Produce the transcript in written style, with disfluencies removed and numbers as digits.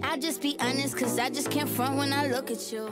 I just be honest, cause I just can't front when I look at you.